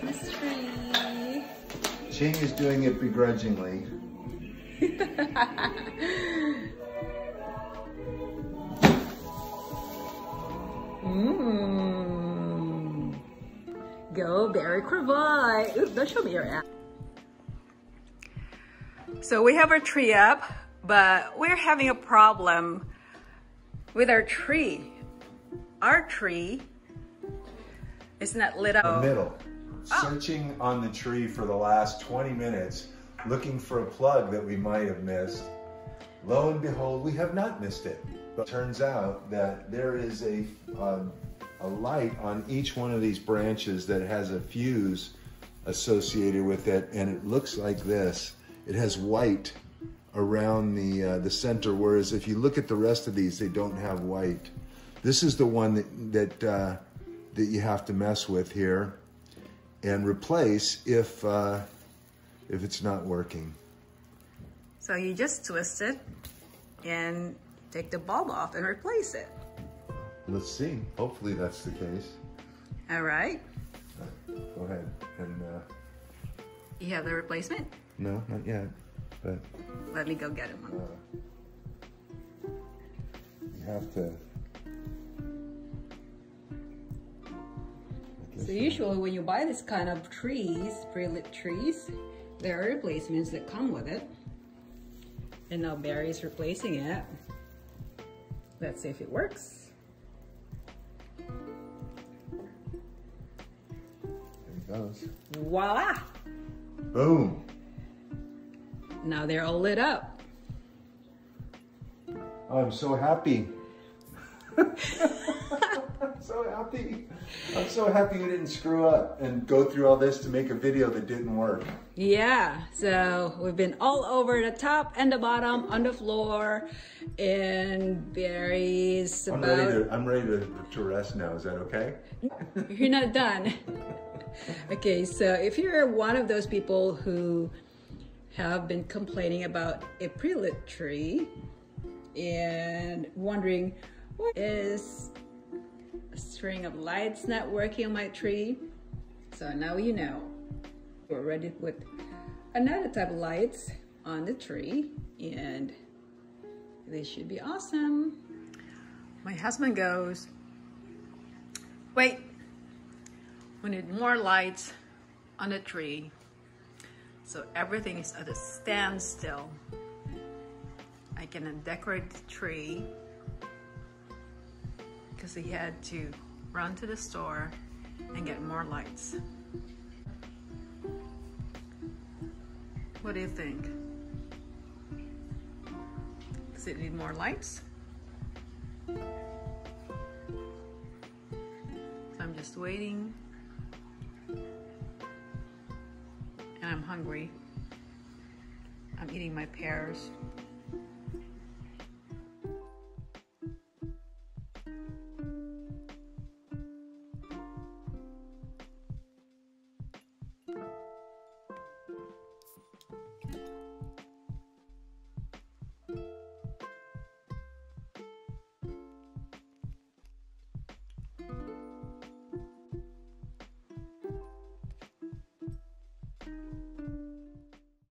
Christmas tree. Ching is doing it begrudgingly. Mmm. Go Barry Cravoy. Ooh, don't show me your app. So we have our tree up, but we're having a problem with our tree. Our tree is not lit up. The middle. Oh. Searching on the tree for the last 20 minutes, looking for a plug that we might have missed. Lo and behold, we have not missed it. But it turns out that there is a light on each one of these branches that has a fuse associated with it, and it looks like this. It has white around the center, whereas if you look at the rest of these, they don't have white. This is the one that you have to mess with here and replace if it's not working. So you just twist it and take the bulb off and replace it. Let's see. Hopefully that's the case. All right. Go ahead and. You have the replacement? No, not yet. But let me go get him one. You have to. So usually when you buy this kind of trees, pre-lit trees, there are replacements that come with it. And now Barry's replacing it. Let's see if it works. There it goes. Voila! Boom! Now they're all lit up. Oh, I'm so happy. I'm so happy. I'm so happy you didn't screw up and go through all this to make a video that didn't work. Yeah, so we've been all over the top and the bottom, on the floor, and Barry's about... I'm ready to rest now, is that okay? You're not done. Okay, so if you're one of those people who have been complaining about a pre-lit tree and wondering, what is... string of lights not working on my tree. So now you know. We're ready to put another type of lights on the tree and they should be awesome. My husband goes, wait, we need more lights on the tree. So everything is at a standstill. I cannot decorate the tree. Because he had to run to the store and get more lights. What do you think? Does it need more lights? So I'm just waiting. And I'm hungry. I'm eating my pears.